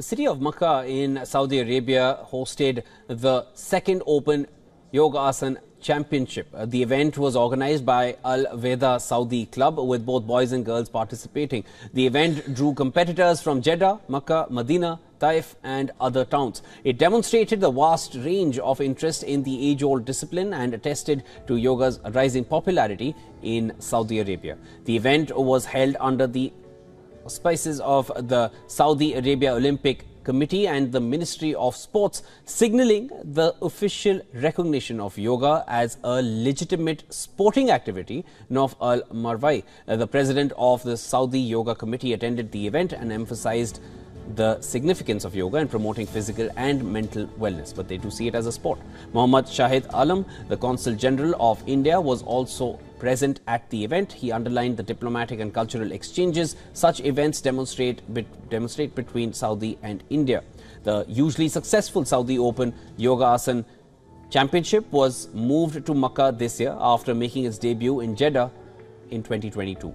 The city of Makkah in Saudi Arabia hosted the second Open Yoga Asana Championship. The event was organized by Al-Veda Saudi Club, with both boys and girls participating. The event drew competitors from Jeddah, Makkah, Medina, Taif and other towns. It demonstrated the vast range of interest in the age-old discipline and attested to yoga's rising popularity in Saudi Arabia. The event was held under the auspices of the Saudi Arabia Olympic Committee and the Ministry of Sports, signaling the official recognition of yoga as a legitimate sporting activity. Nawaf Al Marwai, the president of the Saudi Yoga Committee, attended the event and emphasized the significance of yoga in promoting physical and mental wellness, but they do see it as a sport. Mohammed Shahid Alam, the Consul General of India, was also present at the event. He underlined the diplomatic and cultural exchanges such events demonstrate between Saudi and India. The hugely successful Saudi Open Yoga Asana Championship was moved to Makkah this year after making its debut in Jeddah in 2022.